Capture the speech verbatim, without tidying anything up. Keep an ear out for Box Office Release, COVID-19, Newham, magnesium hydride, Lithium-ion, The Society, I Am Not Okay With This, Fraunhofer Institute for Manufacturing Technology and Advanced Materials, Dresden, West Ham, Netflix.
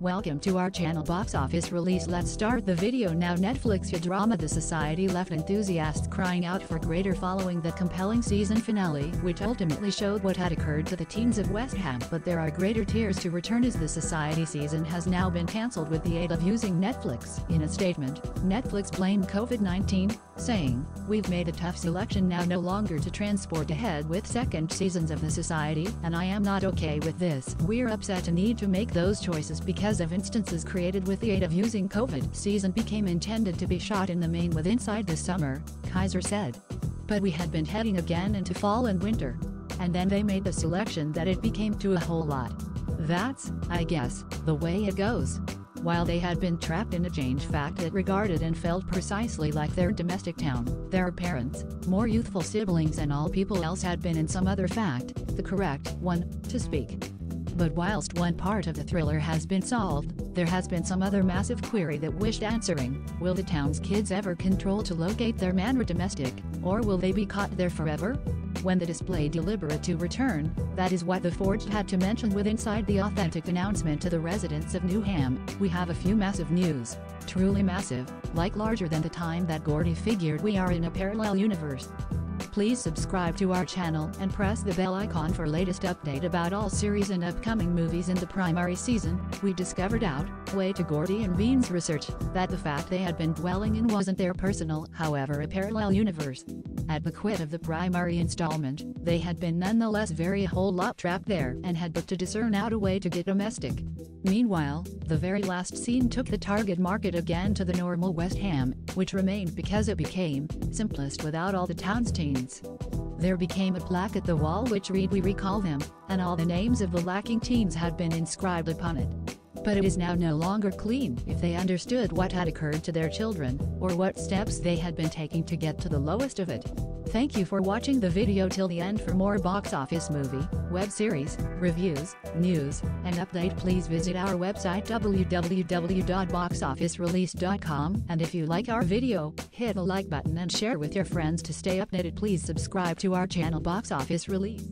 Welcome to our channel Box Office Release. Let's start the video now. Netflix drama The Society left enthusiasts crying out for greater following the compelling season finale, which ultimately showed what had occurred to the teams of West Ham. But there are greater tears to return, as The Society season has now been cancelled with the aid of using Netflix. In a statement, Netflix blamed COVID nineteen, saying, "We've made a tough selection now no longer to transport ahead with second seasons of The Society, and I Am Not Okay With This. We're upset and need to make those choices because of instances created with the aid of using COVID. Season became intended to be shot in the main with inside this summer," Kaiser said. "But we had been heading again into fall and winter. And then they made the selection that it became to a whole lot. That's, I guess, the way it goes." While they had been trapped in a change fact that regarded and felt precisely like their domestic town, their parents, more youthful siblings and all people else had been in some other fact, the correct one, to speak. But whilst one part of the thriller has been solved, there has been some other massive query that wished answering: will the town's kids ever control to locate their man or domestic, or will they be caught there forever? When the display deliberate to return, that is what the Forged had to mention with inside the authentic announcement to the residents of Newham, "We have a few massive news, truly massive, like larger than the time that Gordy figured we are in a parallel universe." Please subscribe to our channel and press the bell icon for latest update about all series and upcoming movies. In the primary season, we discovered out, way to Gordy and Bean's research, that the fact they had been dwelling in wasn't their personal, however a parallel universe. At the quit of the primary installment, they had been nonetheless very whole lot trapped there and had but to discern out a way to get domestic. Meanwhile, the very last scene took the target market again to the normal West Ham, which remained because it became simplest without all the town's teens. There became a plaque at the wall which read "We recall them," and all the names of the lacking teens had been inscribed upon it. But it is now no longer clean if they understood what had occurred to their children, or what steps they had been taking to get to the lowest of it. Thank you for watching the video till the end. For more box office movie, web series, reviews, news, and update, please visit our website w w w dot box office release dot com. And if you like our video, hit the like button and share with your friends. To stay updated, please subscribe to our channel Box Office Release.